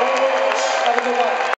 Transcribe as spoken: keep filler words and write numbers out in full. Four minutes, have a good one.